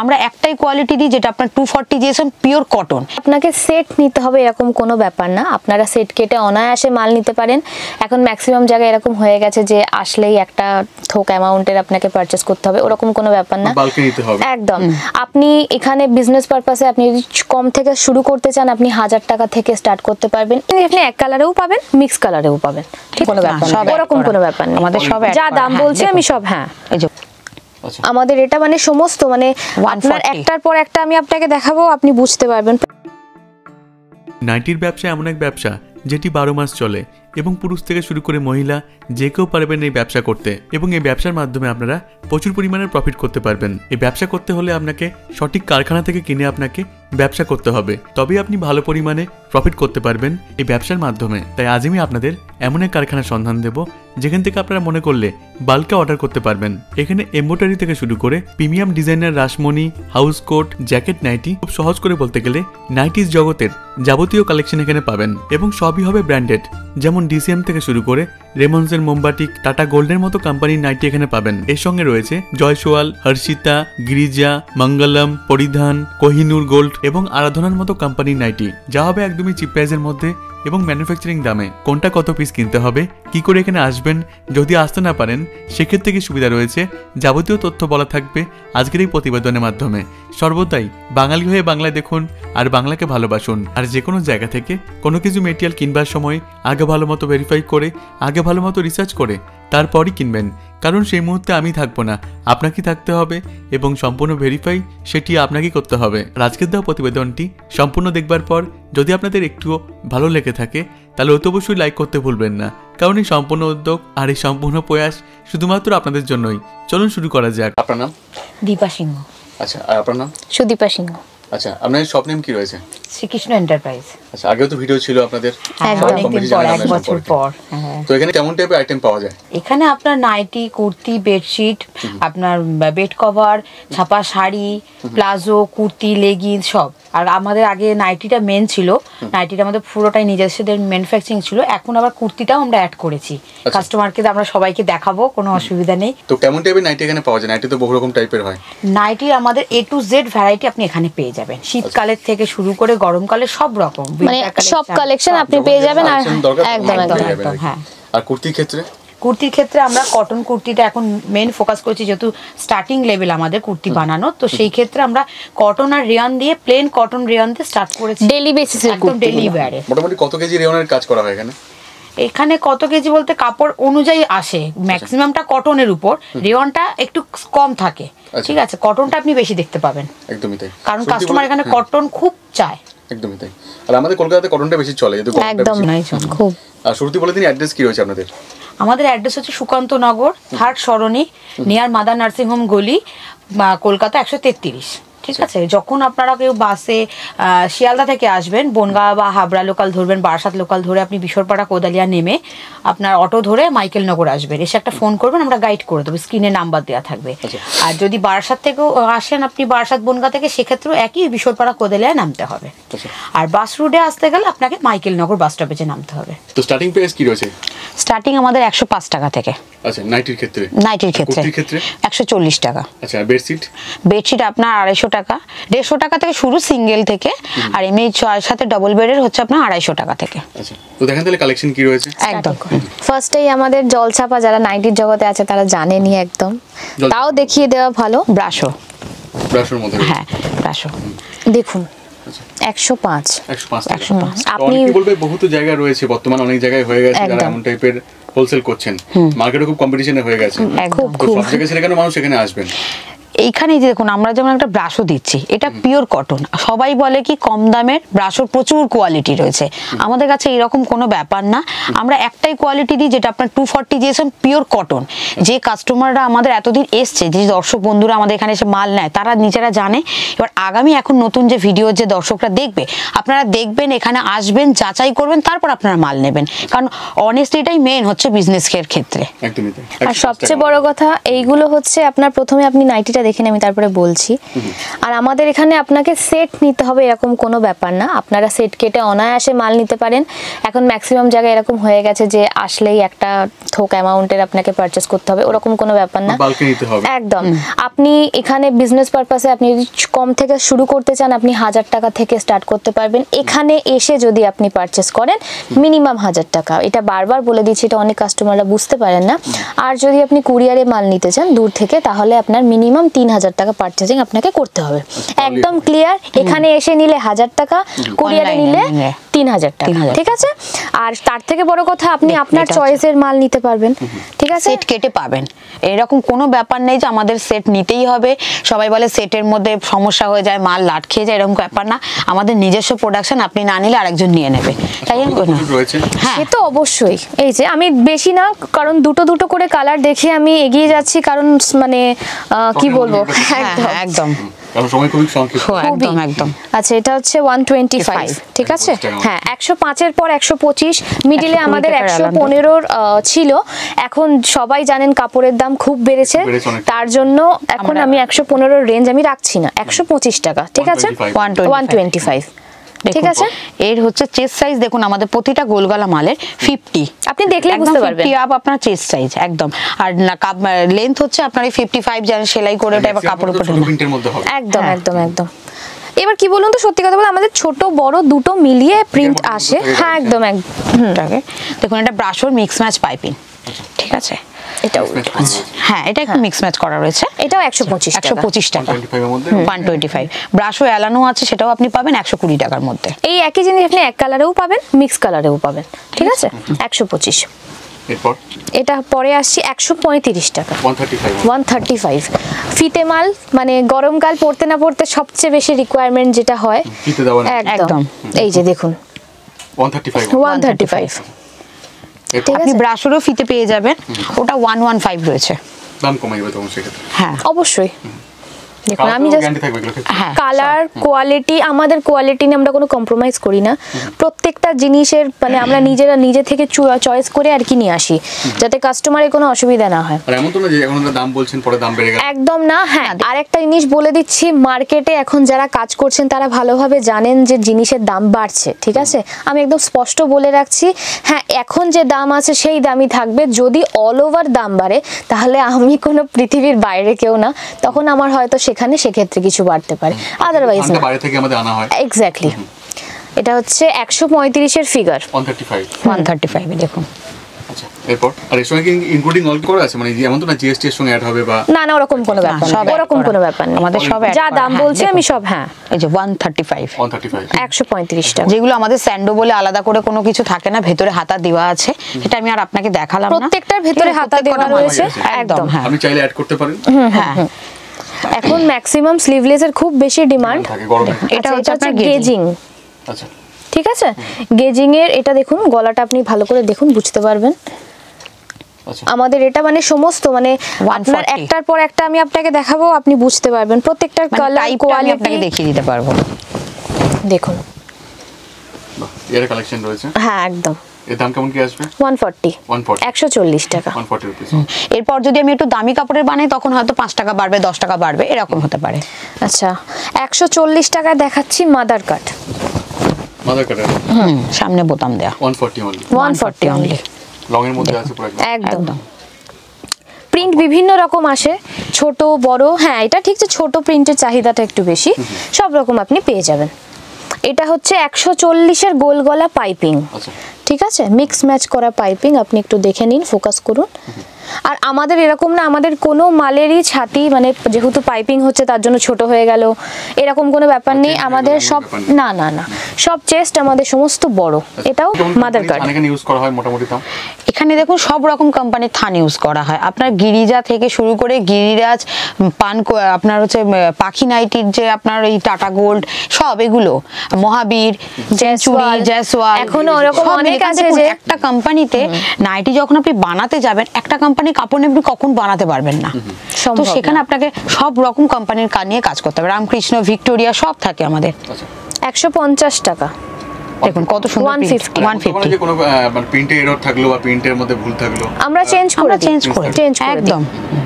আমরা একটাই কোয়ালিটি দিই যেটা আপনার 240 জিএসএম পিওর কটন। আপনাকে সেট নিতে হবে এরকম কোনো ব্যাপার না, আপনারা সেট কেটে অনায়াসে মাল নিতে পারেন। এখন ম্যাক্সিমাম জায়গায় এরকম হয়ে গেছে যে আসলেই একটা থোক অ্যামাউন্টের আপনাকে পারচেজ করতে হবে, ওরকম কোনো ব্যাপার না, বাল্কে নিতে হবে একদম। আপনি এখানে বিজনেস পারপাসে আপনি যদি কম থেকে শুরু করতে চান আপনি 1000 টাকা থেকে স্টার্ট করতে পারবেন। আপনি এক কালারেও পাবেন, মিক্স কালারেও পাবেন, ঠিক কোনো ব্যাপার না, ওরকম কোনো ব্যাপার না। আমাদের সব যা দাম বলছি আমি সব, হ্যাঁ এই যে আমাদের এটা মানে সমস্ত মানে আপনার একটার পর একটা আমি আপনাকে দেখাবো, আপনি বুঝতে পারবেন। নাইটির ব্যবসা এমন এক ব্যবসা যেটি 12 মাস চলে এবং পুরুষ থেকে শুরু করে মহিলা যে কেউ পারবেন এই ব্যবসা করতে, এবং এই ব্যবসার মাধ্যমে আপনারা প্রচুর পরিমাণে প্রফিট করতে পারবেন। এই ব্যবসা করতে হলে আপনাকে সঠিক কারখানা থেকে কিনে আপনাকে ব্যবসা করতে হবে, তবে আপনি ভালো পরিমাণে প্রফিট করতে পারবেন এই ব্যবসার মাধ্যমে। তাই আজ আমি আপনাদের এমন এক কারখানার সন্ধান দেব যেখান থেকে আপনারা মনে করলে বাল্কে অর্ডার করতে পারবেন। এখানে এমব্রয়ডারি থেকে শুরু করে premium designer Rashmoni, house coat, jacket, nightie, খুব সহজ করে বলতে গেলে নাইটিস জগতের যাবতীয় কালেকশন এখানে পাবেন, এবং সবই হবে ব্র্যান্ডেড। যেমন DCM থেকে শুরু করে রেমন্ডস এর মোমবাটিক, টাটা গোল্ডের মতো কোম্পানির নাইটি এখানে পাবেন। এর সঙ্গে রয়েছে জয়সওয়াল, হর্ষিতা, গ্রিজা, মঙ্গলম, পরিধান, কোহিনুর গোল্ড এবং আরাধনার মতো কোম্পানির নাইটি, যা হবে একদমই চিপ প্রাইসের মধ্যে এবং ম্যানুফ্যাকচারিং দামে। কোনটা কত পিস কিনতে হবে, কি করে এখানে আসবেন, যদি আসতে না পারেন সেক্ষেত্রে কি সুবিধা রয়েছে, যাবতীয় তথ্য বলা থাকবে আজকের এই প্রতিবেদনের মাধ্যমে। সর্বদাই বাঙালি হয়ে বাংলায় দেখুন আর বাংলাকে ভালোবাসুন, আর যে কোনো জায়গা থেকে কোনো কিছু মেটেরিয়াল কিনবার সময় আগে ভালো মতো ভেরিফাই করে, আগে ভালো মতো রিসার্চ করে তারপরই কিনবেন, কারণ সেই মুহূর্তে আমি থাকবো না, আপনাকে থাকতে হবে এবং সম্পূর্ণ ভেরিফাই সেটি আপনাকে করতে হবে। আজকের দেওয়া প্রতিবেদনটি সম্পূর্ণ দেখবার পর যদি আপনাদের একটুও ভালো লেগে থাকে তাহলে অতি অবশ্যই লাইক করতে ভুলবেন না, কারণ এই সম্পূর্ণ উদ্যোগ আর এই সম্পূর্ণ প্রয়াস শুধুমাত্র আপনাদের জন্যই। চলুন শুরু করা যাক। আপনার নাম? দীপা সিংহ। আচ্ছা, আর আপনার নাম? সুদীপা সিংহ। আচ্ছা, আপনার শপ নেম কি রয়েছে? শ্রী কৃষ্ণ এন্টারপ্রাইজ। আচ্ছা, আগেও তো ভিডিও ছিল আপনাদের, এক বছর পর। তো এখানে কেমন টাইপের আইটেম পাওয়া যায়? এখানে আপনার নাইটি, কুর্তি, বেডশিট, আপনার বেড কভার, ছাপা শাড়ি, প্লাজো, কুর্তি, লেগিংস সব। আর আমাদের আগে নাইটিটা মেন ছিল, নাইটিটা আমাদের পুরোটাই নিজস্বদের ম্যানুফ্যাকচারিং ছিল, এখন আবার কুর্তিটাও আমরা অ্যাড করেছি। কাস্টমারকে আমরা সবাইকে দেখাবো, কোনো অসুবিধা নেই। তো কেমন টাইপের নাইটি এখানে পাওয়া যায়? নাইটি তো বহু রকম টাইপের হয়, নাইটি আমাদের A to Z ভ্যারাইটি আপনি এখানে পেয়ে যাবেন, শীতকালের থেকে শুরু করে গরমকালে সব রকম মানে সব কালেকশন আপনি পেয়ে যাবেন। আর একদম একদম, হ্যাঁ। আর কুর্তির ক্ষেত্রে? কুর্তির ক্ষেত্রে আমরা কটন কুর্তিটা এখন মেন ফোকাস করছি, যেহেতু স্টার্টিং লেভেল আমাদের কুর্তি বানানো, তো সেই ক্ষেত্রে আমরা কটন আর রেয়ন দিয়ে, প্লেন কটন রেয়ন দিয়ে স্টার্ট করেছি ডেইলি বেসিসে, একদম ডেইলি ওয়্যারে। মোটামুটি কত কেজি রেয়নের কাজ করা হয় এখানে? এখানে কত কেজি বলতে কাপড় অনুযায়ী আসে, ম্যাক্সিমামটা কটনের উপর, রেয়নটা একটু কম থাকে, ঠিক আছে। কটনটা আপনি বেশি দেখতে পাবেন, একদমই তাই, কারণ কাস্টমার এখানে কটন খুব চায়, একদমই তাই। আর আমাদের কলকাতাতে কটনটা বেশি চলে, একদম নাই খুব। আর শুরুতে বলে দিন অ্যাড্রেস কি রয়েছে আপনাদের? আমাদের অ্যাড্রেস হচ্ছে সুকান্ত নগর, থার্ড সরণি, নিয়ার মাদার নার্সিংহোম গলি, কলকাতা 133, ঠিক আছে। যখন আপনারা কেউ বাসে শিয়ালদা থেকে আসবেন, বনগাঁ বা হাবড়া লোকাল ধরবেন, বারাসাত লোকাল ধরে আপনি বিশরপাড়া কোদালিয়া নেমে আপনার অটো ধরে মাইকেল নগর আসবেন, এসে একটা ফোন করবেন, আমরা গাইড করে দেবো, স্ক্রিনে নাম্বার দেওয়া থাকবে। আর যদি বারাসাত থেকেও আসেন আপনি, বারাসাত বনগাঁ থেকে, সেক্ষেত্রেও একই বিশরপাড়া কোদালিয়া নামতে হবে। আর বাস রুটে আসতে গেলে আপনাকে মাইকেল নগর বাস স্টপেজে নামতে হবে। তো স্টার্টিং প্রাইস কি রয়েছে? স্টার্টিং আমাদের 105 টাকা থেকে। আচ্ছা, নাইটির ক্ষেত্রে? নাইটির ক্ষেত্রে 140 টাকা। আচ্ছা, বেডশিট? বেডশিট আপনার 250 টাকা, 150 টাকা থেকে শুরু সিঙ্গেল থেকে, আর এমনি 6 সাথে ডাবল বেডের হচ্ছে আপনার 250 টাকা থেকে। আচ্ছা, তো দেখেন তাহলে কালেকশন কি রয়েছে? একদম ফার্স্টেই আমাদের জলছাপা, যারা নাইটির জগতে আছে তারা জানেনই একদম, তাও দেখিয়ে দেওয়া ভালো। ব্রাশো? ব্রাশোর মধ্যে, হ্যাঁ ব্রাশো দেখুন 105। আপনি কি বলবেন, বহুত জায়গা রয়েছে বর্তমানে, অনেক জায়গায় হয়ে গেছে যারা এমন টাইপের হোলসেল করছেন, মার্কেটে খুব কম্পিটিশনে হয়ে গেছে, খুব খুব সব জায়গায় সেখানে মানুষ এখানে আসবেন। এইখানে যে দেখুন আমরা যেমন একটা ব্রাশও দিচ্ছি, এটা পিওর কটন। সবাই বলে কি কম দামের ব্রাশও, প্রচুর কোয়ালিটি রয়েছে আমাদের কাছে, এরকম কোনো ব্যাপার না। আমরা একটাই কোয়ালিটি দিই যেটা আপনার 240 জিএসএম পিওর কটন। যে কাস্টমাররা আমাদের এতদিন এসছে, যে দর্শক বন্ধুরা আমাদের এখানে এসে মাল নেয়, তারা নিজেরা জানে। এবার আগামী এখন নতুন যে ভিডিও যে দর্শকরা দেখবে, আপনারা দেখবেন, এখানে আসবেন, যাচাই করবেন, তারপর আপনারা মাল নেবেন, কারণ অনেস্টলি এটাই মেন হচ্ছে বিজনেসের ক্ষেত্রে। আর সবচেয়ে বড় কথা এইগুলো হচ্ছে আপনার, প্রথমে আপনি নাইটিটা দেখে আমি তারপরে বলছি। আর আমাদের এখানে আপনাকে সেট নিতে হবে এরকম কোনো ব্যাপার না, আপনারা সেট কেটে অনায়াসে মাল নিতে পারেন। এখন ম্যাক্সিমাম জায়গায় এরকম হয়ে গেছে যে আসলেই একটা থোক অ্যামাউন্টের আপনাকে পারচেস করতে হবে, ওরকম কোনো ব্যাপার না, বাল্কে নিতে হবে একদম। আপনি এখানে বিজনেস পারপাসে আপনি যদি কম থেকে শুরু করতে চান আপনি 1000 টাকা থেকে স্টার্ট করতে পারবেন। এখানে এসে যদি আপনি পারচেস করেন মিনিমাম 1000 টাকা, এটা বারবার বলে দিচ্ছি, এটা অনেক কাস্টমাররা বুঝতে পারেন না। আর যদি আপনি কুরিয়ারে মাল নিতে চান দূর থেকে তাহলে আপনার মিনিমাম 3000 টাকা পারচেজিং আপনাকে করতে হবে, একদম ক্লিয়ার। এখানে এসে নিলে 1000 টাকা, কুরিয়ারে নিলে 3000 টাকা, ঠিক আছে। আর তার থেকে বড় কথা আপনি আপনার চয়েসের মাল নিতে পারবেন, ঠিক আছে, সেট কেটে পাবেন, এরকম কোনো ব্যাপার নেই যে আমাদের সেট নিতেই হবে। সবাই বলে সেটের মধ্যে সমস্যা হয়ে যায়, মাল লাট খেয়ে যায়, এরকম ব্যাপার না। আমাদের নিজস্ব প্রোডাকশন, আপনি না নিলে আরেকজন নিয়ে নেবে, তাই না? হ্যাঁ, তো অবশ্যই। এই যে আমি বেশি না, কারণ দুটো দুটো করে কালার দেখে আমি এগিয়ে যাচ্ছি, কারণ মানে কি বলবো, একদম ছিল। এখন সবাই জানেন কাপড়ের দাম খুব বেড়েছে, তার জন্য এখন আমি 115 রেঞ্জ আমি রাখছি না, 125 টাকা, ঠিক আছে, 125, ঠিক আছে। এর হচ্ছে চেস্ট সাইজ দেখুন, আমাদের প্রতিটা গোলগলা মালের 50, আপনি দেখলে বুঝতে পারবেন আপ আপনার চেস্ট সাইজ একদম। আর লেন্থ হচ্ছে আপনার 55, যেন সেলাই করে ওটা এবার কাপড়ের উপর একদম একদম একদম। এবার কি বলুন তো, সত্যি কথা বলতে আমাদের ছোট বড় দুটো মিলিয়ে প্রিন্ট আসে, হ্যাঁ একদম একদম। দেখুন এটা ব্রাশর মিক্স ম্যাচ পাইপিং, ঠিক আছে, এটাও হ্যাঁ এটা একটু মিক্স ম্যাচ করা রয়েছে, এটাও 125 টাকা, 125। ব্রাশও এলানো আছে, সেটাও আপনি পাবেন 120 টাকার মধ্যে। এই একই জিনিস আপনি এক কালারেও পাবেন, মিক্স কালারেও পাবেন, ঠিক আছে, 125। এরপর এটা পরে আসছে 135 টাকা, 135। ফিতে মাল, মানে গরমকাল পড়তে না পড়তে সবচেয়ে বেশি রিকোয়ারমেন্ট যেটা হয় একদম, এই যে দেখুন 135। আপনি ব্রাশরও ফিতে পেয়ে যাবেন, ওটা 115 রয়েছে, দাম কমে যাবে তখন সেক্ষেত্রে, হ্যাঁ অবশ্যই। দেখুন আমি জাস্ট কালার কোয়ালিটি, আমাদের কোয়ালিটি নিয়ে আমরা কোনো কম্প্রোমাইজ করি না, প্রত্যেকটা জিনিসের মানে আমরা নিজেরা নিজে থেকে চয়েস করে আর কি নিয়ে আসি, যাতে কাস্টমারের কোনো অসুবিধা না হয়। আর এমন তো না যে এখন দাম বলছেন পরে দাম বেড়ে গেল, একদম না। হ্যাঁ আরেকটা জিনিস বলে দিচ্ছি, মার্কেটে এখন যারা কাজ করছেন তারা ভালোভাবে জানেন যে জিনিসের দাম বাড়ছে, ঠিক আছে, আমি একদম স্পষ্ট বলে রাখছি। হ্যাঁ এখন যে দাম আছে সেই দামই থাকবে, যদি অল ওভার দাম বাড়ে তাহলে আমি কোনো পৃথিবীর বাইরে কেউ না, তখন আমার হয়তো এখানে সেক্ষেত্রে কিছু বাড়তে পারে, আদারওয়াইজ না। বাইরে থেকে আমাদের আনা হয় এক্স্যাক্টলি। এটা হচ্ছে 135 এর ফিগার, 135 এ দেখুন। আচ্ছা এরপর আর এর সঙ্গে ইনক্লুডিং অল করা আছে, মানে যেমন তো না জিএসটি এর সঙ্গে অ্যাড হবে বা না না, ওরকম কোনো ব্যাপার না, ওরকম কোনো ব্যাপার না, আমাদের সব যা দাম বলছি আমি সব, হ্যাঁ এই যে 135 টাকা। যেগুলো আমাদের স্যান্ডো বলে আলাদা করে কোনো কিছু থাকে না, ভেতরে হাতা দেওয়া আছে, এটা আমি আর আপনাকে দেখালাম না, প্রত্যেকটার ভেতরে হাতা দেওয়া রয়েছে একদম, হ্যাঁ আপনি চাইলে অ্যাড করতে পারেন। হ্যাঁ এখন ম্যাক্সিমাম স্লিভলেস এর খুব বেশি ডিমান্ড, এটা হচ্ছে আপনার গেজিং, আচ্ছা ঠিক আছে, গেজিং এর। এটা দেখুন গলাটা আপনি ভালো করে দেখুন, বুঝতে পারবেন। আমাদের এটা মানে সমস্ত মানে আপনার একটার পর একটা আমি আপনাকে দেখাবো, আপনি বুঝতে পারবেন প্রত্যেকটার কালার কোয়ালিটি, আপনাকে দেখিয়ে দিতে পারবো। দেখুন এর কালেকশন রয়েছে, হ্যাঁ একদম। এর দাম কেমন কি আসবে? 140 টাকা, 140 রুপি। এরপর যদি আমি একটু দামি কাপড়ের বানাই তখন হয়তো 5 টাকা বাড়বে, 10 টাকা বাড়বে, এরকম হতে পারে। আচ্ছা 140 টাকায় দেখাচ্ছি মাদার কাট, মাদার কাট সামনে বোতাম দেয়া, 140 only। লং এর মধ্যে আছে পুরো একদম, প্রিন্ট বিভিন্ন রকম আসে, ছোট বড়, হ্যাঁ এটা ঠিক যে ছোট প্রিন্টের চাহিদাটা একটু বেশি, সব রকম আপনি পেয়ে যাবেন। এটা হচ্ছে 140 এর গোল গলা পাইপিং, ঠিক আছে, মিক্স ম্যাচ করা পাইপিং, আপনি একটু দেখে নিন, ফোকাস করুন। আর আমাদের এরকম না, আমাদের কোনো মালেরই ছাতি মানে যেহেতু পাইপিং হচ্ছে তার জন্য ছোট হয়ে গেল, এরকম কোনো ব্যাপার নেই আমাদের, সব না না না, সব চেস্ট আমাদের সমস্ত বড়। এটাও মাদার কাট, এখানে দেখুন সব রকম কোম্পানির থান ইউজ করা হয়, আপনার গিরিজা থেকে শুরু করে গিরিরাজ পান, আপনার হচ্ছে পাখি নাইটির যে আপনার এই টাটা গোল্ড, সব এগুলো মহাবীর, জয়সওয়াল, এখনো ওরকম অনেক আছে যে একটা কোম্পানিতে নাইটি যখন আপনি বানাতে যাবেন, একটা কোম্পানির কাপড় আপনি কখন বানাতে পারবেন না, তো সেখানে আপনাকে সব রকম কোম্পানির কাজ নিয়ে কাজ করতে হবে। রামকৃষ্ণ, ভিক্টোরিয়া সব থাকে আমাদের। 150 টাকা, দেখুন কত সুন্দর প্রিন্ট 150 যে কোনো মানে প্রিন্টে এরর থাকলো বা প্রিন্টের মধ্যে ভুল থাকলো আমরা চেঞ্জ করে একদম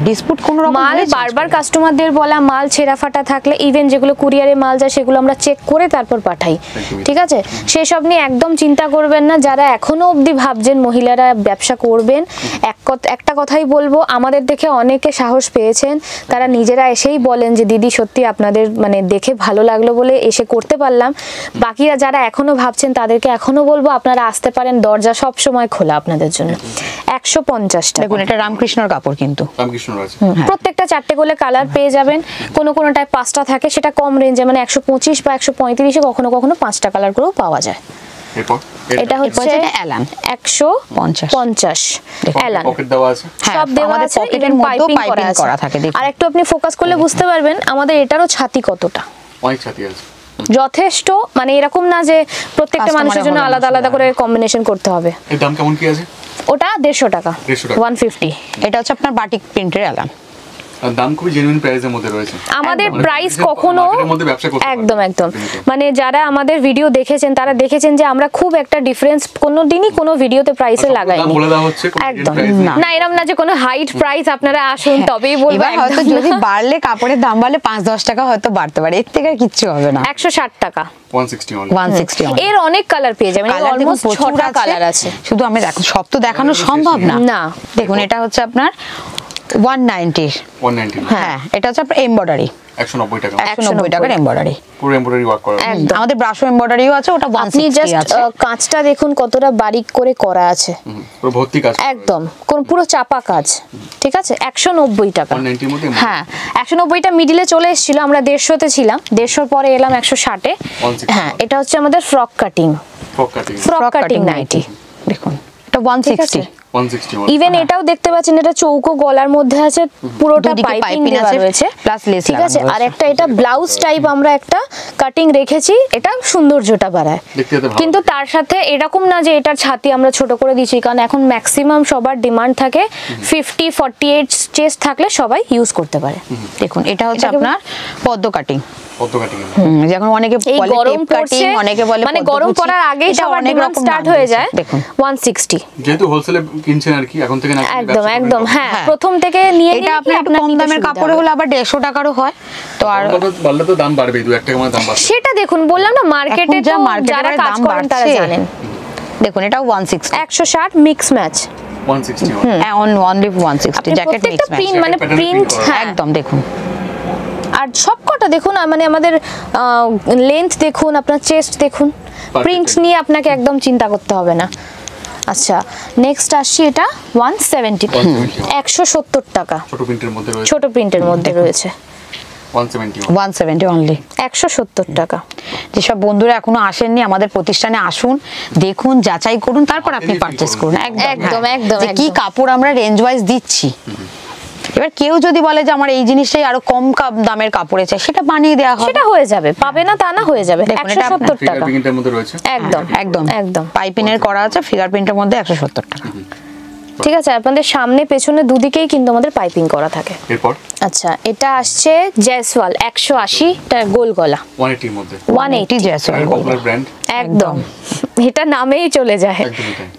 ডিসপুট কোন রকম মাল বারবার কাস্টমারদের বলা মাল ছেঁড়াফাটা থাকলে ইভেন যেগুলো কুরিয়ারে মাল যায় সেগুলো আমরা চেক করে তারপর পাঠাই ঠিক আছে সেই সব নিয়ে একদম চিন্তা করবেন না যারা এখনো অবধি ভাবছেন মহিলারা ব্যবসা করবেন একটা কথাই বলবো আমাদের দেখে অনেকে সাহস পেয়েছেন তারা নিজেরা এসেই বলেন যে দিদি সত্যি আপনাদের মানে দেখে ভালো লাগলো বলে এসে করতে পারলাম বাকিরা যারা এখনো ভাবছেন তাদেরকে এখনো বলবো আপনারা আসতে পারেন দরজা সব সময় খোলা আপনাদের জন্য 150 টাকা দেখুন এটা রামকৃষ্ণর কাপড় কিন্তু রামকৃষ্ণর আছে প্রত্যেকটা চারটে করে কালার পেয়ে যাবেন কোন কোনটায় পাঁচটা থাকে সেটা কম রেঞ্জে মানে 125 বা 135 এ কখনো কখনো পাঁচটা কালার করেও পাওয়া যায় এটা হচ্ছে এলান 150 এলান পকেট দেওয়া আছে সব দেওয়া আছে পকেটের মধ্যে পাইপিং করা থাকে দেখুন আর একটু আপনি ফোকাস করলে বুঝতে পারবেন আমাদের এটারও ছাতি কতটা ওই ছাতি আছে যথেষ্ট মানে এরকম না যে প্রত্যেকটা মানুষের জন্য আলাদা আলাদা করে কম্বিনেশন করতে হবে এর দাম কেমন কি আছে ওটা 150 টাকা 150 এটা হচ্ছে আপনার বাটিক প্রিন্টের এলান দাম খুবই জেনুইন প্রাইসের মধ্যে রয়েছে আমাদের প্রাইস কখনো একদম একদম মানে যারা আমাদের ভিডিও দেখেছেন তারা দেখেছেন যে আমরা খুব একটা ডিফারেন্স কোনোদিনই কোনো ভিডিওতে প্রাইসে লাগাইনি একদম না এরকম না যে কোনো হাইট প্রাইস আপনারা আসুন তবেই বলবো হয়তো যদি বাড়লে কাপড়ের দাম বাড়লে 5-10 টাকা হয়তো বাড়তে পারে এর থেকে আর কিছু হবে না 160 টাকা 160 only 160 এর অনেক কালার পেয়ে যাবেন অলমোস্ট 6টা কালার আছে শুধু আমি দেখো সব তো দেখানো সম্ভব না না দেখুন এটা হচ্ছে আপনার 190 হ্যাঁ এটা হচ্ছে এমব্রয়ডারি 190 টাকার এমব্রয়ডারি পুরো এমব্রয়ডারি ওয়ার্ক করা আছে আমাদের ব্রাশও এমব্রয়ডারিও আছে ওটা 160 আছে আপনি জাস্ট কাঁচটা দেখুন কতটা বারিক করে করা আছে পুরো ভর্তি কাজ একদম কোন পুরো চাপা কাজ ঠিক আছে 190 টাকা 190 এর মধ্যে হ্যাঁ 190 টা মিডলে চলে এসেছিল আমরা 150 তে ছিলাম 150 পরে এলাম 160 এ হ্যাঁ এটা হচ্ছে আমাদের ফ্রক কাটিং 90 দেখুন এটা 160 ইভেন এটাও দেখতে পাচ্ছেন এটা চৌকো গলার মধ্যে আছে পুরোটা পাইপিং দেওয়া রয়েছে প্লাস লেস ঠিক আছে আর একটা এটা ব্লাউজ টাইপ আমরা একটা কাটিং রেখেছি এটা সৌন্দর্যটা বাড়ায় কিন্তু তার সাথে এরকম না যে এটা ছাতি আমরা ছোট করে দিয়েছি কারণ এখন ম্যাক্সিমাম সবার ডিমান্ড থাকে 50 48 চেস্ট থাকলে সবাই ইউজ করতে পারে দেখুন এটা হচ্ছে আপনার পদ্ম কাটিং যখন অনেকে বলে টেপ কাটিং অনেকে বলে মানে গরম পড়ার আগেই সবার ডিমান্ড স্টার্ট হয়ে যায় দেখুন 160 যেহেতু হোলসেলে কিনছেন আর কি এখন থেকে না একদম একদম হ্যাঁ প্রথম থেকে নিয়ে এটা আপনি একটু কম দামের কাপড়ে হলো আবার 150 টাকারও হয় তো আর বললে তো দাম বাড়বে 2-1 টাকা মানে দাম বাড়বে সেটা দেখুন বললাম না মার্কেটে যা মার্কেটের দাম বাড়ছে তারা জানেন দেখুন এটা 160 mix match 160 on only 160 jacket mix match print মানে প্রিন্ট একদম দেখুন আর সবকটা দেখুন মানে আমাদের লেন্থ দেখুন আপনার চেস্ট দেখুন প্রিন্ট নিয়ে আপনাকে একদম চিন্তা করতে হবে না আচ্ছা নেক্সট আসছে এটা 170 টাকা ছোট প্রিন্টের মধ্যে রয়েছে 170 only 170 টাকা যেসব বন্ধুরা এখনো আসেননি আমাদের প্রতিষ্ঠানে আসুন দেখুন যাচাই করুন তারপর আপনি পারচেজ করুন একদম একদম কি কাপড় আমরা রেঞ্জ ওয়াইজ দিচ্ছি এবার কেউ যদি বলে যে আমার এই জিনিসটাই আরো কম দামের কাপড়ে চাই সেটা বানিয়ে দেয়া হবে সেটা হয়ে যাবে পাবে না তা না হয়ে যাবে 170 টাকা ফিঙ্গারপ্রিন্টের মধ্যে রয়েছে একদম একদম একদম পাইপিনের করা আছে ফিঙ্গারপ্রিন্টের মধ্যে 170 টাকা ঠিক আছে আপনাদের সামনে পেছনে দুদিকেই কিন্তু আমাদের পাইপিং করা থাকে এরপর আচ্ছা এটা আসছে জয়সওয়াল 180 টা গোল গলা 180 এর মধ্যে 180 জয়সওয়াল পপুলার ব্র্যান্ড একদম এটা নামেই চলে যায় একদম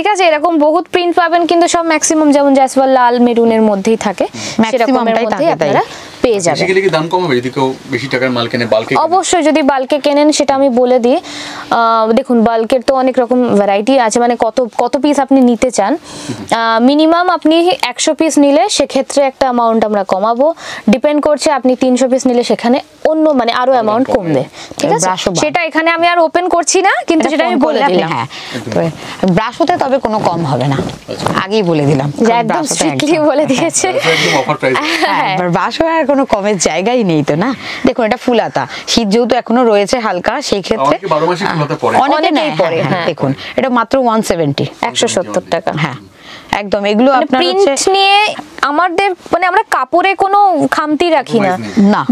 ঠিক আছে এরকম বহুত প্রিন্ট পাবেন কিন্তু সব ম্যাক্সিমাম যেমন জাসওয়াল লাল মেরুনের মধ্যেই থাকে ম্যাক্সিমামটাই আপনারা পেয়ে যাবেন বেশি কি দাম কম হবে যদি কেউ বেশি টাকার মাল কেনে বাল্কে অবশ্যই যদি বাল্কে কেনেন সেটা আমি বলে দিই দেখুন বাল্কের তো অনেক রকম ভ্যারাইটি আছে মানে কত পিস আপনি নিতে চান মিনিমাম আপনি 100 পিস নিলে সেক্ষেত্রে একটা অ্যামাউন্ট আমরা কমাবো ডিপেন্ড করছে আপনি 300 পিস নিলে সেখানে অন্য মানে আরো অ্যামাউন্ট কমবে ঠিক আছে সেটা এখানে আমি আর ওপেন করছি না কিন্তু সেটা আমি বলে দিলাম হ্যাঁ ব্রাশ হতে তবে কোনো কম হবে না আগেই বলে দিলাম একদম স্ট্রিক্টলি বলে দিয়েছে একদম অফার প্রাইস হ্যাঁ ব্রাশ আর কোনো কমের জায়গাই নেই তো না দেখুন এটা ফুলাতা শীত যেহেতু এখনো রয়েছে হালকা সেই ক্ষেত্রে অনেকেই পরে হ্যাঁ দেখুন এটা মাত্র 170 টাকা হ্যাঁ একদম এগুলো আপনারা প্রিন্ট নিয়ে আমাদের মানে আমরা কাপড়ে কোনো খামতি রাখি না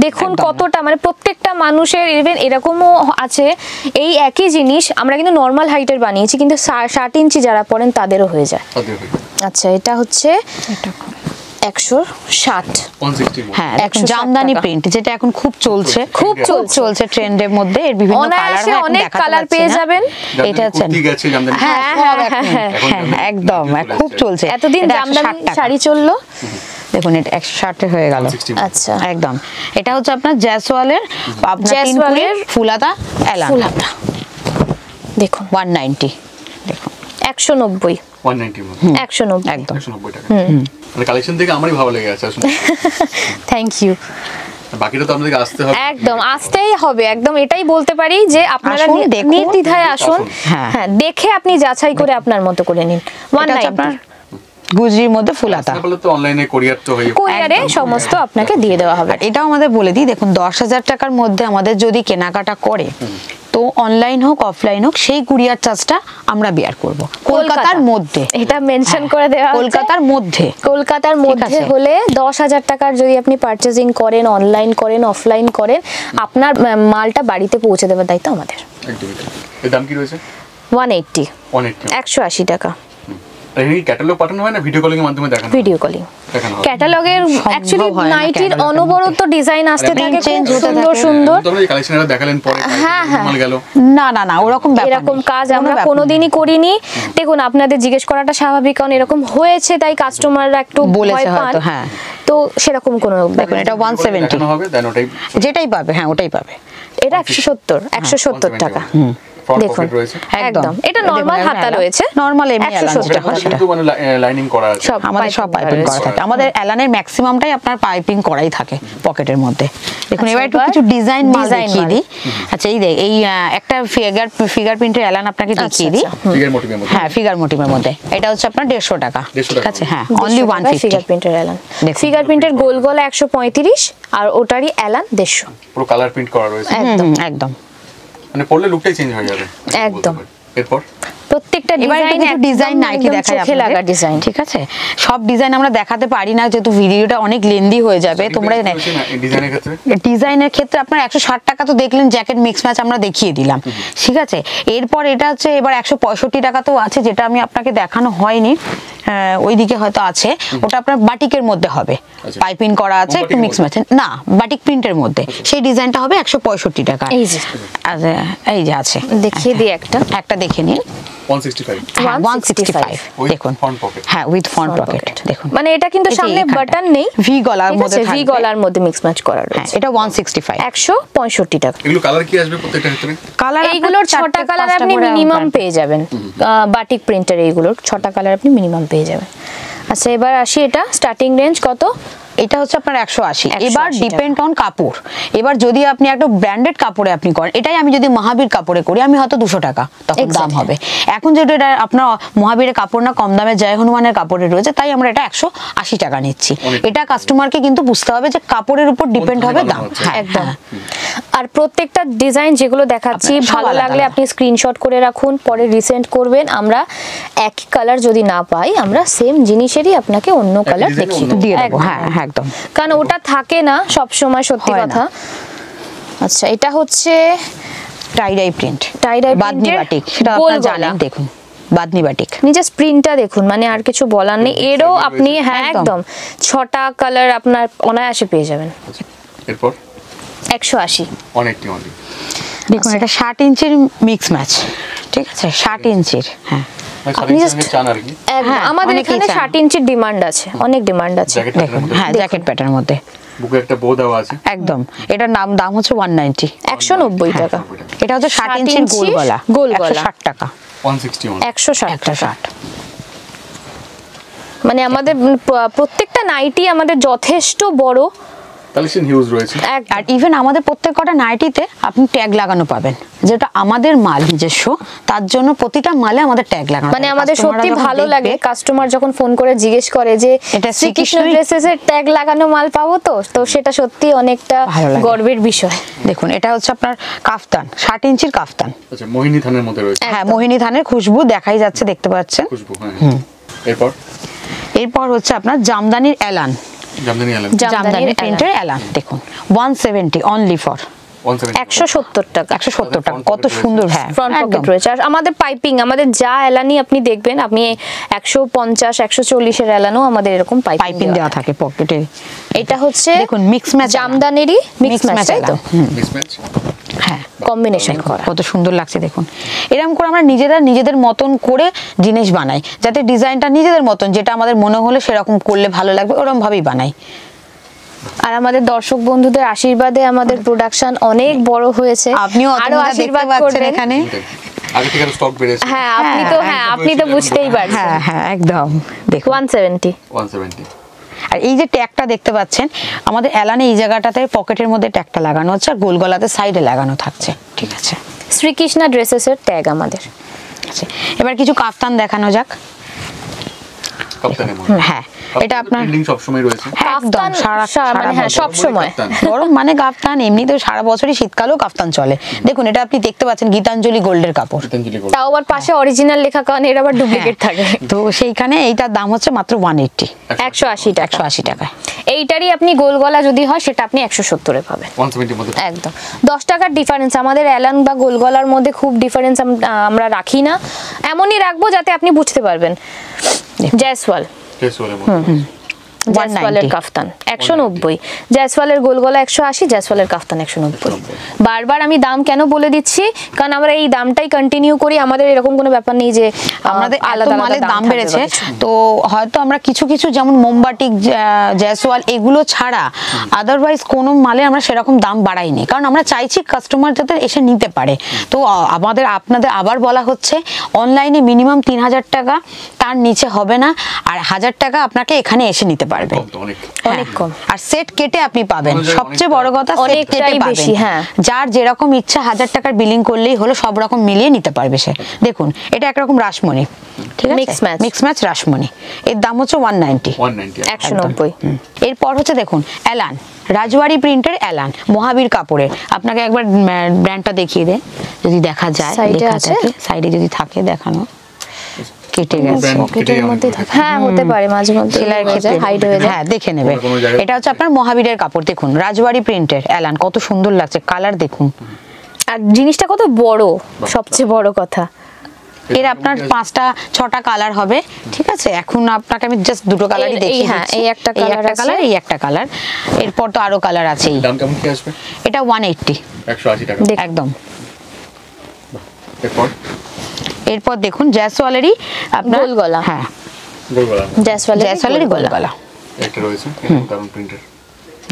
দেখুন কতটা মানে প্রত্যেকটা মানুষের ইভেন এরকমও আছে এই একই জিনিস আমরা কিন্তু নরমাল হাইটের বানিয়েছি কিন্তু 60 ইঞ্চি যারা পরেন তাদেরও হয়ে যায় আচ্ছা এটা হচ্ছে জামদানি প্রিন্ট, যেটা এখন খুব চলছে, ট্রেন্ডের মধ্যে অনেক কালার পেয়ে যাবেন। এটা একদম খুব চলছে, এতদিন জামদানি শাড়ি চললো, দেখুন এটা 160 হয়ে গেল। আচ্ছা একদম, এটা হচ্ছে আপনার জয়সওয়ালের ফুলাতা এলা, দেখুন 190, দেখুন 190, 190 190 একদম 190 টাকা। মানে কালেকশন থেকে আমারই ভালো লেগে গেছে আসলে। Thank you. বাকিটা তো আপনাদের আসতে হবে, একদম আসতেই হবে, একদম এটাই বলতে পারি যে আপনারা নির্দ্বিধায় আসুন, হ্যাঁ দেখে আপনি যাচাই করে আপনার মতো করে নিন। 190 গুজরির মধ্যে ফুলাতা, তাহলে তো অনলাইনে কুরিয়ার তো হয়, কুরিয়ারে সমস্ত আপনাকে দিয়ে দেওয়া হবে। এটাও আমাদের বলে দিই, দেখুন 10000 টাকার মধ্যে আমাদের যদি কেনাকাটা করে, তো অনলাইন হোক অফলাইন হোক, সেই কুরিয়ার চার্জটা আমরা বিয়ার করব। কলকাতার মধ্যে এটা মেনশন করে দেওয়া আছে, কলকাতার মধ্যে, হলে 10000 টাকার যদি আপনি পারচেজিং করেন, অনলাইন করেন অফলাইন করেন, আপনার মালটা বাড়িতে পৌঁছে দেওয়ার দায়িত্ব আমাদের। একদম, এর দাম কি রয়েছে? 180 টাকা। দেখুন আপনাদের জিজ্ঞেস করাটা স্বাভাবিক, কারণ এরকম হয়েছে, তাই কাস্টমাররা একটু ভয় পান, তো সেরকম কোন, দেখুন এটা 170 হবে, যেটাই পাবে হ্যাঁ ওটাই পাবে। এটা 170 টাকা। আমাদের এলানের ম্যাক্সিমামটাই আপনার পাইপিং করাই থাকে পকেটের মধ্যে। দেখুন এবার একটু কিছু ডিজাইন দেখিয়ে দিই। আচ্ছা এই দেখ, এই একটা ফিগার প্রিন্টের এলান আপনাকে দেখিয়ে দিই, হ্যাঁ ফিগার মোটিভের মধ্যে। এটা হচ্ছে আপনার 150 টাকা, ঠিক আছে হ্যাঁ, অনলি 150 ফিগার প্রিন্টের এলান, ফিগার প্রিন্টের গোল গোল 135, আর ওটারই এলান 150, পুরো কালার প্রিন্ট করা রয়েছে একদম একদম। সব ডিজাইন আমরা দেখাতে পারি না, যেহেতু ভিডিওটা অনেক লেন্দি হয়ে যাবে। তোমরা ডিজাইনের ক্ষেত্রে আপনার 160 টাকা তো দেখলেন, জ্যাকেট মিক্স ম্যাচ আমরা দেখিয়ে দিলাম, ঠিক আছে। এরপর এটা হচ্ছে এবার 165 টাকা তো আছে, যেটা আমি আপনাকে দেখানো হয়নি, ওইদিকে হয়তো আছে, ওটা আপনার বাটিকের মধ্যে হবে, পাইপিং করা আছে, একটু মিক্স ম্যাচ না, বাটিক প্রিন্টের মধ্যে। সেই ডিজাইনটা হবে 165 টাকা। এই যে আছে, দেখিয়ে দিই একটা, দেখে নিন 165, দেখুন হ্যাঁ উইথ ফ্রন্ট পকেট। দেখুন মানে এটা কিন্তু সামনে বাটন নেই, ভি গলার মধ্যে, মিক্স ম্যাচ করা রয়েছে। এটা 165, 165 টাকা। এগুলো কালার কি আসবে প্রত্যেকটা ক্ষেত্রে? কালার এইগুলোর 6টা কালার আপনি মিনিমাম পেয়ে যাবেন, বাটিক প্রিন্টার এইগুলোর 6টা কালার আপনি মিনিমাম পেয়ে যাবেন। আচ্ছা এবার আসি, এটা স্টার্টিং রেঞ্জ কত? এটা হচ্ছে আপনার 180। এবার ডিপেন্ড অন কাপড়, এবার যদি আপনি একটা ব্র্যান্ডেড কাপড়ে আপনি করেন, এটাই আমি যদি মহাবীর কাপড়ে করি আমি হয়তো 200 টাকা তখন দাম হবে। এখন যেটা এটা আপনার মহাবীরের কাপড় না, কম দামে জয় হনুমানের কাপড়ে রয়েছে, তাই আমরা এটা 180 টাকা নিচ্ছি। এটা কাস্টমারকে কিন্তু বুঝতে হবে যে কাপড়ের উপর ডিপেন্ড হবে দাম একদম। আর প্রত্যেকটা ডিজাইন যেগুলো দেখাচ্ছি ভালো লাগলে আপনি স্ক্রিনশট করে রাখুন, পরে রিসেন্ড করবেন। আমরা একই কালার যদি না পাই, আমরা সেম জিনিসেরই আপনাকে অন্য কালার দেখিয়ে দিয়ে দেবো, হ্যাঁ হ্যাঁ একদম, কারণ ওটা থাকে না সব সময়, সত্যি কথা। আচ্ছা এটা হচ্ছে টাইডাই প্রিন্ট, টাইডাই বাদনি বাটিক, সেটা আপনারা জানেন। দেখুন বাদনি বাটিক, নিজে প্রিন্টটা দেখুন, মানে আর কিছু বলার নেই। এরও আপনি হ্যাঁ একদম 6টা কালার আপনার অনায়াসে পেয়ে যাবেন। এরপর 180, অনেকটি অনেক। দেখুন এটা 60 ইঞ্চির মিক্স ম্যাচ, ঠিক আছে 60 ইঞ্চির, হ্যাঁ আপনি জাস্ট চান আর কি, আমাদের এখানে 60 ইঞ্চির ডিমান্ড আছে, অনেক ডিমান্ড আছে। হ্যাঁ জ্যাকেট প্যাটার্নের মধ্যে, বুকে একটা বো দেওয়া আছে একদম। এটার নাম দাম হচ্ছে 190, 190 টাকা। এটা হচ্ছে 60 ইঞ্চির গোল গলা, 160 টাকা, 160 টাকা। মানে আমাদের প্রত্যেকটা নাইটি আমাদের যথেষ্ট বড় কালেকশন হিউজ রয়েছে, আর ইভেন আমাদের প্রত্যেকটা নাইটিতে আপনি ট্যাগ লাগানো পাবেন, যেটা আমাদের মাল নিজস্ব, তার জন্য প্রতিটা মালে আমাদের ট্যাগ লাগানো। মানে আমাদের সত্যি ভালো লাগে কাস্টমার যখন ফোন করে জিজ্ঞেস করে যে এটা শ্রীকৃষ্ণ ড্রেসেসের ট্যাগ লাগানো মাল পাবো তো, সেটা সত্যি অনেকটা গর্বের বিষয়। দেখুন এটা হচ্ছে আপনার কাফতান, 60 ইঞ্চির কাফতান, আচ্ছা মোহিনী থানের মধ্যে রয়েছে, হ্যাঁ মোহিনী থানের খুশবু দেখাই যাচ্ছে, দেখতে পাচ্ছেন খুশবু। হ্যাঁ এরপর হচ্ছে আপনার জামদানির এলান, জামদানি প্রিন্টের এলান, দেখুন 170 অনলি ফর 170 টাকা 170 টাকা কত সুন্দর হ্যাঁ ফ্রন্ট পকেট রয়েছে আর আমাদের পাইপিং আমাদের যা এলানি আপনি দেখবেন আপনি 150 140 এর এলানো আমাদের এরকম পাইপিং দেওয়া থাকে পকেটে এটা হচ্ছে দেখুন মিক্স ম্যাচ জামদানিরই মিক্স ম্যাচ তাই তো মিক্স ম্যাচ হ্যাঁ কম্বিনেশন করা কত সুন্দর লাগছে দেখুন এরকম করে আমরা নিজেদের মতন করে জিনিস বানাই যাতে ডিজাইনটা নিজেদের মতন যেটা আমাদের মনে হলো সেরকম করলে ভালো লাগবে ওরকম ভাবেই বানাই আর আমাদের দর্শক বন্ধুদের আশীর্বাদে আমাদের প্রোডাকশন অনেক বড় হয়েছে আপনিও আরো আশীর্বাদ করবেন এখানে আগে থেকে স্টক বেড়েছে হ্যাঁ আপনি তো বুঝতেই পারছেন হ্যাঁ হ্যাঁ একদম দেখুন 170 আর এই যে ট্যাগটা দেখতে পাচ্ছেন আমাদের এলানে এই জায়গাটাতে পকেটের মধ্যে ট্যাগটা লাগানো আছে আর গোল গলাতে সাইডে লাগানো থাকছে ঠিক আছে শ্রীকৃষ্ণ ড্রেসেস এর ট্যাগ আমাদের আচ্ছা এবার কিছু কাফতান দেখানো যাক কাফতানের মধ্যে হ্যাঁ এটা আপনার ট্রেন্ডিং সব সময় রয়েছে কাফতান সারা মানে হ্যাঁ সব সময় গরম মানে কাফতান এমনি তো সারা বছরই শীতকালও কাফতান চলে দেখুন এটা আপনি দেখতে পাচ্ছেন গীতাঞ্জলি গোল্ডের কাপড় তাও আবার পাশে অরিজিনাল লেখা কারণ এর আবার ডুপ্লিকেট থাকে তো সেইখানে এইটার দাম হচ্ছে মাত্র 180 180 টাকা 180 টাকা এইটারই আপনি গোল গলা যদি হয় সেটা আপনি 170 এ পাবেন 170 এর মধ্যে একদম 10 টাকার ডিফারেন্স আমাদের এলান বা গোল গলার মধ্যে খুব ডিফারেন্স আমরা রাখি না এমনই রাখবো যাতে আপনি বুঝতে পারবেন জয়সওয়াল জয়সওয়ালের কাফতান 190 জয়সওয়ালের গোলগলা 180 জয়সওয়ালের কাফতান 190 বারবার আমি দাম কেন বলে দিচ্ছি কারণ আমরা এই দামটাই কন্টিনিউ করি আমাদের এরকম কোনো ব্যাপার নেই যে আমাদের আলাদা মালের দাম বেড়েছে তো হয়তো আমরা কিছু কিছু যেমন মোমবাটিক জয়সওয়াল এগুলো ছাড়া আদারওয়াইজ কোনো মালে আমরা সেরকম দাম বাড়াইনি কারণ আমরা চাইছি কাস্টমার যাতে এসে নিতে পারে তো আমাদের আপনাদের আবার বলা হচ্ছে অনলাইনে মিনিমাম 3000 টাকা তার নিচে হবে না আর 1000 টাকা আপনাকে এখানে এসে নিতে পারবে অনেক কম আর সেট কেটে আপনি পাবেন সবচেয়ে বড় কথা সেট কেটে বেশি হ্যাঁ যার যেরকম ইচ্ছা 1000 টাকার বিলিং করলেই হলো সব রকম মিলিয়ে নিতে পারবে সে দেখুন এটা এক রকম রাশমণি ঠিক আছে মিক্স ম্যাচ রাশমণি এর দাম হচ্ছে 190 এরপর হচ্ছে দেখুন এলান রাজওয়ারি প্রিন্টের এলান মোহাবীর কাপড়ে আপনাকে একবার ব্র্যান্ডটা দেখিয়ে দেয় যদি দেখা যায় সাইডে যদি থাকে দেখানো কেটে গেছে পকেটের মধ্যে হ্যাঁ হতে পারে মাঝে মধ্যে সেলাই কেটে হাইড হয়ে যায় হ্যাঁ দেখে নেবেন এটা হচ্ছে আপনার মহাবীরের কাপড় দেখুন রাজওয়ারি প্রিন্টের এলান কত সুন্দর লাগছে কালার দেখুন আর জিনিসটা কত বড় সবচেয়ে বড় কথা এর আপনার 5টা 6টা কালার হবে ঠিক আছে এখন আপনাকে আমি জাস্ট দুটো কালারই দেখিয়ে দিচ্ছি এই একটা কালার এরপর তো আরো কালার আছে দাম কেমন কি আসবে এটা 180 180 টাকা একদম এরপর দেখুন জয়সওয়ালেরই আপনার গোল গলা হ্যাঁ গোল গলা জয়সওয়ালেরই গোল গলা এটা রয়েছে দারুন প্রিন্টার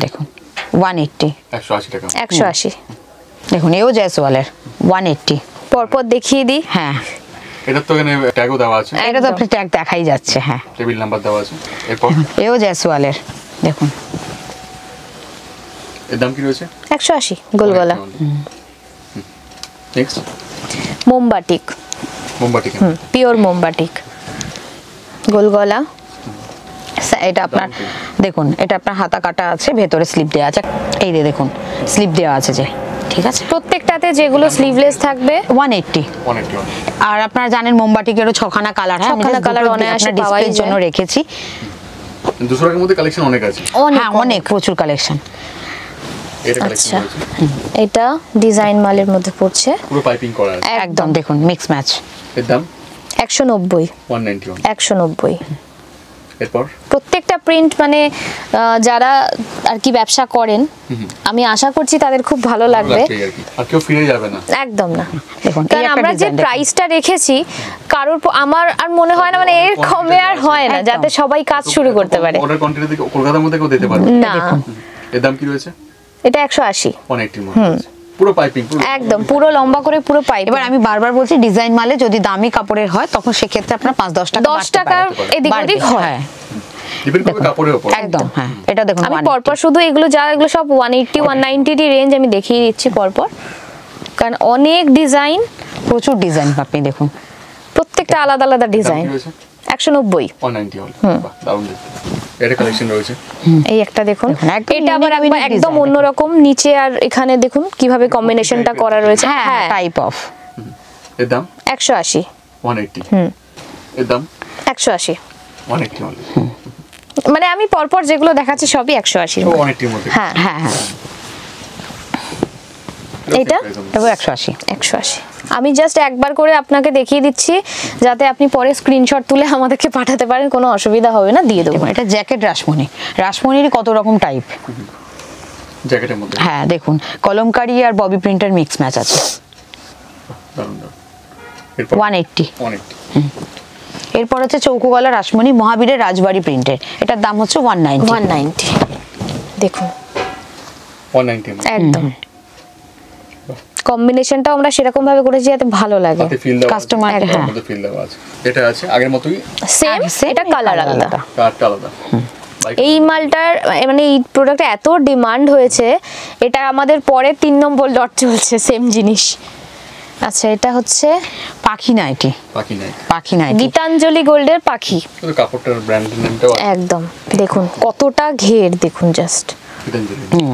দেখুন 180 180 টাকা 180 দেখুন এও জয়সওয়ালের 180 পরপর দেখিয়ে দিই হ্যাঁ এটা তো এখানে ট্যাগও দেওয়া আছে এটা তো আপনি ট্যাগ দেখাই যাচ্ছে হ্যাঁ টেবিল নাম্বার দেওয়া আছে এরপর এও জয়সওয়ালের দেখুন এর দাম কি রয়েছে 180 গোল গলা নেক্সট মোমবাটিক পিওর মোমবাটিক গোলগলা এটা আপনার দেখুন এটা আপনার হাতা কাটা আছে ভেতরে স্লিপ দেয়া আছে এই যে দেখুন স্লিপ দেয়া আছে যে ঠিক আছে প্রত্যেকটাতে যেগুলো স্লিভলেস থাকবে 180 আর আপনারা জানেন মোমবাটিকেরও 6খানা কালার হয় আমরা কালার অনায়াসে ডিসপ্লের জন্য রেখেছি 200 টাকার মধ্যে কালেকশন অনেক আছে হ্যাঁ অনেক প্রচুর কালেকশন আচ্ছা এটা ডিজাইন মালের মধ্যে পড়ছে পুরো পাইপিং করা আছে একদম দেখুন মিক্স ম্যাচ এর দাম 190 191 190 এরপর প্রত্যেকটা প্রিন্ট মানে যারা আর কি ব্যবসা করেন আমি আশা করছি তাদের খুব ভালো লাগবে আর কেউ ফিরে যাবে না একদম না দেখুন কারণ আমরা যে প্রাইসটা রেখেছি কারোর আমার আর মনে হয় না মানে এর কমে আর হয় না যাতে সবাই কাজ শুরু করতে পারে অর্ডার কোয়ান্টিটি থেকে কলকাতার মধ্যে কেউ দিতে পারবে না দেখুন এর দাম কি রয়েছে এটা 180 180 মত পুরো পাইপিং একদম পুরো লম্বা করে পুরো পাইপ এবার আমি বারবার বলছি ডিজাইন মালে যদি দামি কাপড়ের হয় তখন সে ক্ষেত্রে আপনার 5-10 টাকা এদিক ওদিক হয় ডিপেন্ড করে কাপড়ের উপর একদম হ্যাঁ এটা দেখুন আমি পরপর শুধু এগুলো যা এগুলো সব 180 190 টি রেঞ্জ আমি দেখিয়ে দিচ্ছি পরপর কারণ অনেক ডিজাইন প্রচুর ডিজাইন আপনি দেখুন প্রত্যেকটা আলাদা আলাদা ডিজাইন 190 190 হল দারুন এটা কালেকশন রয়েছে এই একটা দেখুন এটা আবার একদম অন্যরকম নিচে আর এখানে দেখুন কিভাবে কম্বিনেশনটা করা রয়েছে হ্যাঁ টাইপ অফ এর দাম 180 180 এর দাম 180 180 হল মানে আমি পরপর যেগুলো দেখাচ্ছি সবই 180 এর মধ্যে হ্যাঁ হ্যাঁ এটা এটাও 180 180 আমি জাস্ট একবার করে আপনাকে দেখিয়ে দিচ্ছি যাতে আপনি পরে স্ক্রিনশট তুলে আমাদেরকে পাঠাতে পারেন কোনো অসুবিধা হবে না দিয়ে দেব এটা জ্যাকেট রাশমণি রাশমণির কত রকম টাইপ জ্যাকেটের মধ্যে হ্যাঁ দেখুন কলমকারী আর ববি প্রিন্টার মিক্স ম্যাচ আছে 180 180 এরপর আছে চৌকো গলা রাশমণি মহাবীরের রাজবাড়ি প্রিন্টের এটার দাম হচ্ছে 190 190 দেখুন 190 একদম কম্বিনেশনটা আমরা সেরকম ভাবে করেছি যাতে ভালো লাগে কাস্টমার হ্যাঁ আমাদের ফিল দাও আছে এটা আছে আগের মতই সেম এটা কালার আলাদা কালারটা আলাদা এই মালটার মানে এই প্রোডাক্টে এত ডিমান্ড হয়েছে এটা আমাদের পরে 3 নম্বর লট চলছে সেম জিনিস আচ্ছা এটা হচ্ছে পাখি নাইটি পাখি নাইটি পাখি নাইটি গীতাঞ্জলি গোল্ডের পাখি তো কাপড়টার ব্র্যান্ড নেমটাও একদম দেখুন কতটা ঘের দেখুন জাস্ট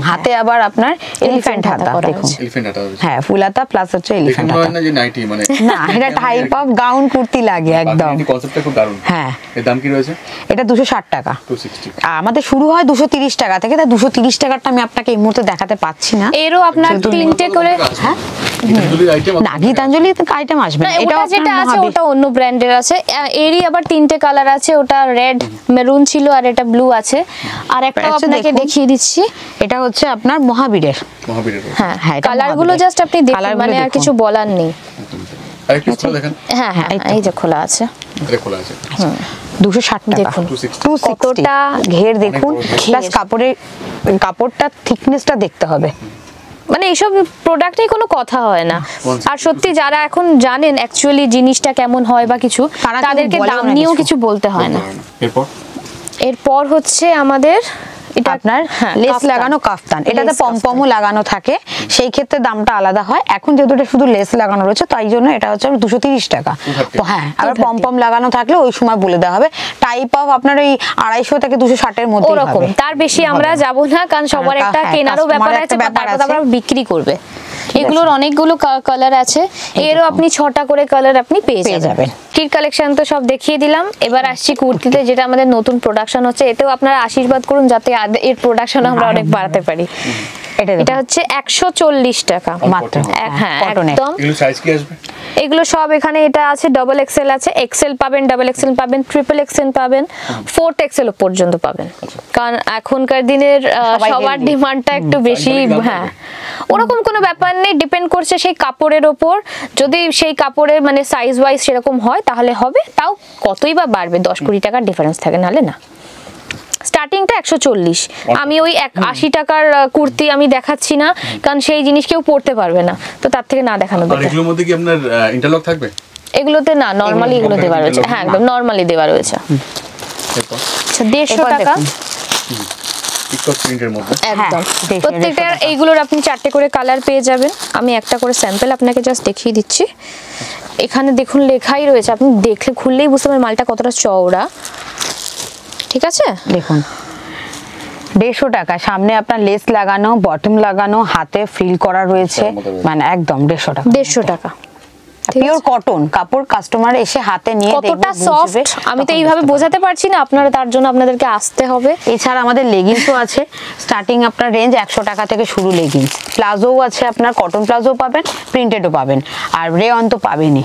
হাতে আবার আপনার এলিফ্যান্ট হাতা দেখুন এলিফ্যান্ট হাতা হ্যাঁ ফুল হাতা প্লাস হচ্ছে এলিফ্যান্ট হাতা না যে নাইটি মানে না এটা টাইপ অফ গাউন কুর্তি লাগে একদম এই কনসেপ্টটা খুব দারুণ হ্যাঁ এর দাম কি রয়েছে এটা 260 টাকা 260 আর আমাদের শুরু হয় 230 টাকা থেকে তা 230 টাকাটা আমি আপনাকে এই মুহূর্তে দেখাতে পাচ্ছি না এরও আপনার তিনটে করে হ্যাঁ গীতাঞ্জলি আইটেম না গীতাঞ্জলি তো আইটেম আসবে না এটা যেটা আছে ওটা অন্য ব্র্যান্ডের আছে এরই আবার তিনটে কালার আছে ওটা রেড মেরুন ছিল আর এটা ব্লু আছে আর একটা আপনাকে দেখিয়ে দিচ্ছি এটা হচ্ছে আপনার মহাবীরের মহাবীরের হ্যাঁ হ্যাঁ কালার গুলো জাস্ট আপনি দেখুন মানে আর কিছু বলার নেই আরেকটু খোলা দেখেন হ্যাঁ হ্যাঁ এই যে খোলা আছে এটা খোলা আছে 260 টাকা 260 টা ঘের দেখুন প্লাস কাপড়টা থিকনেসটা দেখতে হবে মানে এই সব প্রোডাক্টে কোনো কথা হয় না আর সত্যি যারা এখন জানেন অ্যাকচুয়ালি জিনিসটা কেমন হয় বা কিছু তাদেরকে দাম নিয়েও কিছু বলতে হয় না এরপর হচ্ছে আমাদের এটা আপনার লেস লাগানো কাফতান এটাতে পমপমও লাগানো থাকে সেই ক্ষেত্রে দামটা আলাদা হয় এখন যে দুটো শুধু লেস লাগানো রয়েছে তাই জন্য এটা হচ্ছে 230 টাকা তো হ্যাঁ আর পমপম লাগানো থাকলে ওই সময় বলে দেওয়া হবে টাইপ অফ আপনার ওই 250 থেকে 260 এর মধ্যে হবে তার বেশি আমরা যাব না কারণ সবার একটা কেনারও ব্যাপার আছে তারপর আবার বিক্রি করবে এগুলোর অনেকগুলো কালার আছে এরও আপনি 6টা করে কালার আপনি পেয়ে যাবেন কির কালেকশন তো সব দেখিয়ে দিলাম এবার আসছি কুর্তিতে যেটা আমাদের নতুন প্রোডাকশন হচ্ছে এতেও আপনারা আশীর্বাদ করুন যাতে এর প্রোডাকশন আমরা অনেক বাড়াতে পারি এটা হচ্ছে 140 টাকা মাত্র হ্যাঁ একদম এগুলো সাইজ কি আসবে এগুলো সব এখানে এটা আছে ডাবল এক্সেল আছে এক্সেল পাবেন ডাবল এক্সেল পাবেন ট্রিপল এক্সেল পাবেন ফোর্থ এক্সেল পর্যন্ত পাবেন কারণ এখনকার দিনের সবার ডিমান্ডটা একটু বেশি হ্যাঁ ওরকম কোনো ব্যাপার নেই ডিপেন্ড করছে সেই কাপড়ের উপর যদি সেই কাপড়ের মানে সাইজ ওয়াইজ এরকম হয় তাহলে হবে তাও কতই বা বাড়বে 10-20 টাকা ডিফারেন্স থাকে নালে না স্টার্টিংটা 140 আমি ওই 80 টাকার কুর্তি আমি দেখাচ্ছি না কারণ সেই জিনিস কেউ পড়তে পারবে না তো তার থেকে না দেখানো ভালো এগুলোর মধ্যে কি আপনার ইন্টারলক থাকবে এগুলোতে না নরমালি এগুলো দেওয়া রয়েছে হ্যাঁ একদম নরমালি দেওয়া রয়েছে আচ্ছা 150 টাকা পিকক প্রিন্টের মধ্যে একদম প্রত্যেকটা এইগুলোর আপনি 4টে করে কালার পেয়ে যাবেন আমি একটা করে স্যাম্পল আপনাকে জাস্ট দেখিয়ে দিচ্ছি এখানে দেখুন লেখাই রয়েছে আপনি দেখলে খুললেই বুঝতে পারবেন মালটা কতটা চওড়া ঠিক আছে দেখুন 150 টাকা সামনে আপনার লেস লাগানো বটম লাগানো হাতে ফিল করা রয়েছে মানে একদম 150 টাকা 150 টাকা পিওর কটন কাপড় কাস্টমার এসে হাতে নিয়ে দেখবে কতটা সফট আমি তো এইভাবে বোঝাতে পারছি না আপনারা তার জন্য আপনাদেরকে আসতে হবে এছাড়া আমাদের লেগিংসও আছে স্টার্টিং আপনার রেঞ্জ 100 টাকা থেকে শুরু লেগিংস প্লাজোও আছে আপনার কটন প্লাজো পাবেন প্রিন্টেডও পাবেন আর রেয়ন তো পাবেনই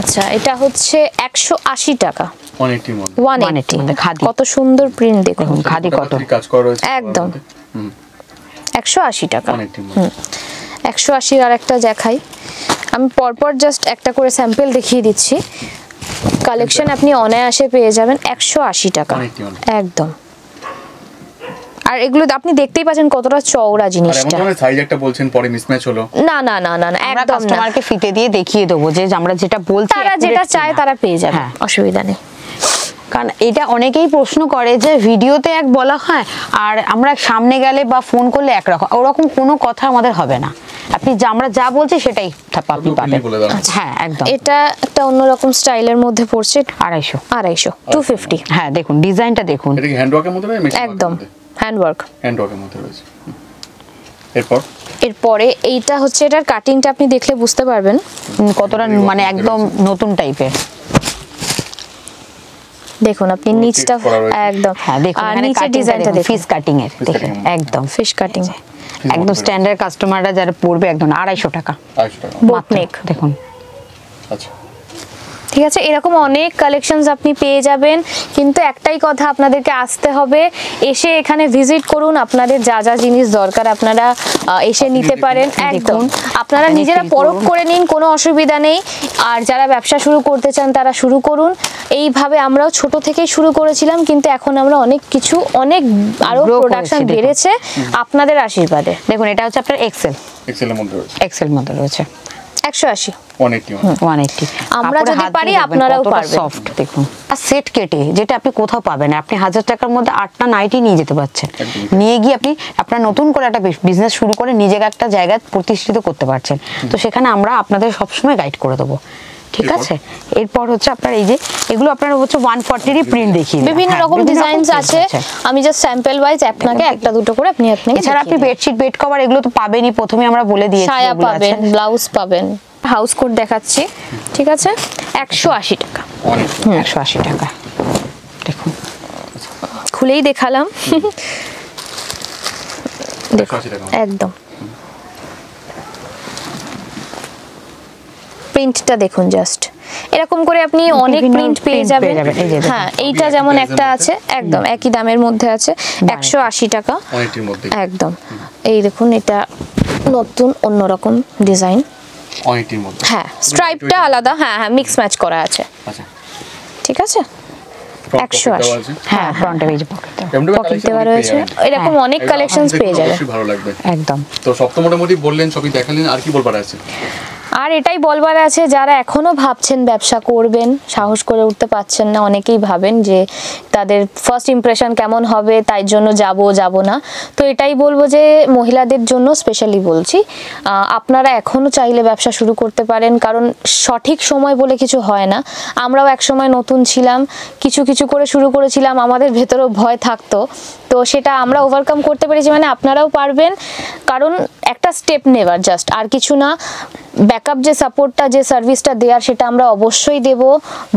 আচ্ছা এটা হচ্ছে 180 টাকা 180 মধ্যে 180 খাদি কত সুন্দর প্রিন্ট দেখুন খাদি কটন কাজ করা রয়েছে একদম 180 টাকা 180 আর একটা দেখাই আমি পরপর জাস্ট একটা করে স্যাম্পল দেখিয়ে দিচ্ছি কালেকশন আপনি অনায়াসে পেয়ে যাবেন 180 টাকা একদম আর এগুলো আপনি দেখতেই পাচ্ছেন কতটা চওড়া জিনিসটা মানে সাইজ একটা বলছেন পরে মিসম্যাচ হলো না না না না একদম কাস্টমারকে ফিটে দিয়ে দেখিয়ে দেব যে আমরা যেটা বলছি তারা যেটা চায় তারা পেয়ে যাবে অসুবিধা নেই কারণ এটা অনেকেই প্রশ্ন করে যে ভিডিওতে এক বলা হয় আর আমরা সামনে গেলে বা ফোন করলে এক রকম ওরকম কোনো কথা আমাদের হবে না আপনি যা আমরা যা বলছি সেটাই আপনি পাবেন হ্যাঁ একদম এটা একটা অন্যরকম স্টাইলের মধ্যে পড়ছে 250 250 হ্যাঁ দেখুন ডিজাইনটা দেখুন এটা কি হ্যান্ডওয়ার্কের মধ্যে একদম হ্যান্ডওয়ার্কের মধ্যে রয়েছে এরপরে এইটা হচ্ছে এটার কাটিংটা আপনি দেখলে বুঝতে পারবেন কতটা মানে একদম নতুন টাইপের দেখুন আপনি নিচটা একদম হ্যাঁ দেখুন এখানে কাটিংটা ডিজাইনটা ফিশ কাটিং এর দেখুন একদম ফিশ কাটিং একদম স্ট্যান্ডার্ড কাস্টমাররা যারা পড়বে একদম 250 টাকা 250 টাকা বোটনেক দেখুন আচ্ছা ঠিক আছে এরকম অনেক কালেকশনস আপনি পেয়ে যাবেন কিন্তু একটাই কথা আপনাদেরকে আসতে হবে এসে এখানে ভিজিট করুন আপনাদের যা যা জিনিস দরকার আপনারা এসে নিতে পারেন একদম আপনারা নিজেরা পরখ করে নিন কোনো অসুবিধা নেই আর যারা ব্যবসা শুরু করতে চান তারা শুরু করুন এইভাবে আমরাও ছোট থেকে শুরু করেছিলাম কিন্তু এখন আমরা অনেক কিছু অনেক আরো প্রোডাকশন বেড়েছে আপনাদের আশীর্বাদে দেখুন এটা হচ্ছে আপনার এক্সেল এক্সেলের মধ্যে রয়েছে Actually, 180. 180. আমরা যদি পারি আপনারাও পারবেন। সফট দেখুন। আর সেট কেটে যেটা আপনি কোথাও পাবেন না। আপনি 1000 টাকার মধ্যে 8টা নাইটি নিয়ে যেতে পারছেন। নিয়ে গিয়ে আপনি আপনার নতুন করে একটা বিজনেস শুরু করে নিজেকে একটা জায়গা প্রতিষ্ঠিত করতে পারছেন। তো সেখানে আমরা আপনাদের সব সময় গাইড করে দেব। ঠিক আছে এরপর হচ্ছে আপনার এই যে এগুলো আপনার হচ্ছে 140 এর প্রিন্ট দেখিয়ে বিভিন্ন রকম ডিজাইনস আছে আমি জাস্ট স্যাম্পল ওয়াইজ আপনাকে একটা দুটো করে আপনি এছাড়া আপনি বেডশিট বেড কভার এগুলো তো পাবেনই প্রথমে আমরা বলে দিয়েছি সায়া পাবেন ব্লাউজ পাবেন হাউস কোট দেখাচ্ছি ঠিক আছে 180 টাকা 180 টাকা দেখুন খুলেই দেখালাম একদম প্রিন্টটা দেখুন জাস্ট এরকম করে আপনি অনেক প্রিন্ট পেয়ে যাবেন হ্যাঁ এইটা যেমন একটা আছে একদম একই দামের মধ্যে আছে 180 টাকা কোয়ালিটির মধ্যে একদম এই দেখুন এটা নতুন অন্য রকম ডিজাইন কোয়ালিটির মধ্যে হ্যাঁ স্ট্রাইপটা আলাদা হ্যাঁ হ্যাঁ মিক্স ম্যাচ করা আছে আচ্ছা ঠিক আছে 180 হ্যাঁ ফ্রন্টে এই যে পকেট দেওয়া রয়েছে এরকম অনেক কালেকশনস পেয়ে যাবেন খুব ভালো লাগবে একদম তো সব তো মোটামুটি বললেন সবই দেখালেন আর কি বলবার আছে আর এটাই বলবার আছে যারা এখনো ভাবছেন ব্যবসা করবেন সাহস করে উঠতে পারছেন না অনেকেই ভাবেন যে তাদের ফার্স্ট ইমপ্রেশন কেমন হবে তাই জন্য যাব না তো এটাই বলবো যে মহিলাদের জন্য স্পেশালি বলছি আপনারা এখনো চাইলে ব্যবসা শুরু করতে পারেন কারণ সঠিক সময় বলে কিছু হয় না আমরাও এক সময় নতুন ছিলাম কিছু করে শুরু করেছিলাম আমাদের ভেতরেও ভয় থাকতো তো সেটা আমরা ওভারকাম করতে পেরেছি মানে আপনারাও পারবেন কারণ একটা স্টেপ নেওয়ার জাস্ট আর কিছু না ব্যাকআপ যে সাপোর্টটা যে সার্ভিসটা দেয়ার সেটা আমরা অবশ্যই দেব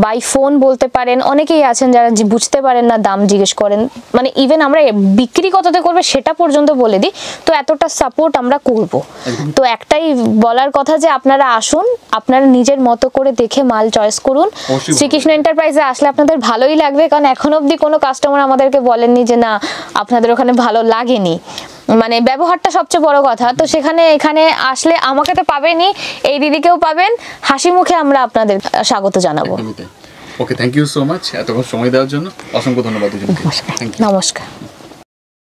বাই ফোন বলতে পারেন অনেকেই আছেন যারা বুঝতে পারেন না দাম জিজ্ঞেস করেন মানে ইভেন আমরা বিক্রি কততে করবে সেটা পর্যন্ত বলে দিই তো এতটা সাপোর্ট আমরা করব তো একটাই বলার কথা যে আপনারা আসুন আপনারা নিজের মতো করে দেখে মাল চয়েস করুন শ্রীকৃষ্ণ এন্টারপ্রাইজে আসলে আপনাদের ভালোই লাগবে কারণ এখন অবধি কোনো কাস্টমার আমাদেরকে বলেননি যে না আপনাদের ওখানে ভালো লাগেনি মানে ব্যবহারটা সবচেয়ে বড় কথা তো সেখানে এখানে আসলে আমাকে তো পাবেনই এই দিদিকেও পাবেন হাসি মুখে আমরা আপনাদের স্বাগত জানাবো okay thank you so much এতক্ষণ সময় দেওয়ার জন্য অসংখ্য ধন্যবাদ নমস্কার